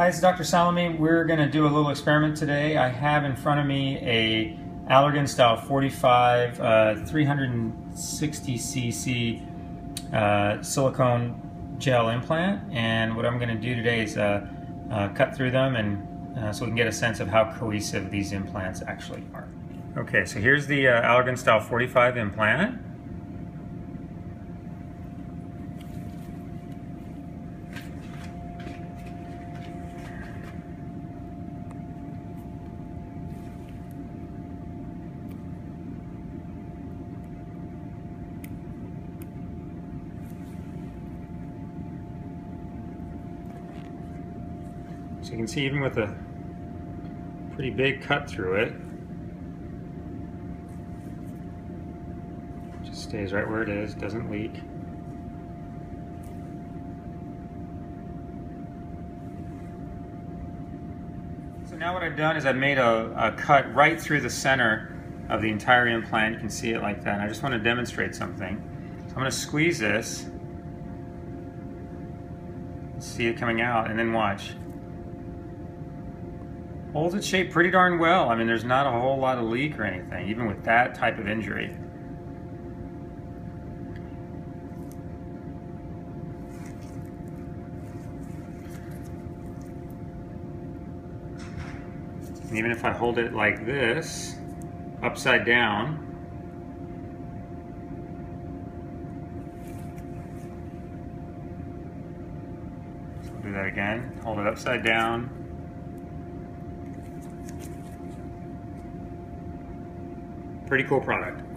Hi, it's Dr. Salemy. We're going to do a little experiment today. I have in front of me a Allergan Style 45 360cc silicone gel implant, and what I'm going to do today is cut through them and so we can get a sense of how cohesive these implants actually are. Okay, so here's the Allergan Style 45 implant. So you can see, even with a pretty big cut through it, it just stays right where it is, doesn't leak. So now what I've done is I've made a cut right through the center of the entire implant. You can see it like that, and I just want to demonstrate something. So I'm going to squeeze this, see it coming out, and then watch. Holds its shape pretty darn well. I mean, there's not a whole lot of leak or anything, even with that type of injury. And even if I hold it like this, upside down, so I'll do that again, hold it upside down. Pretty cool product.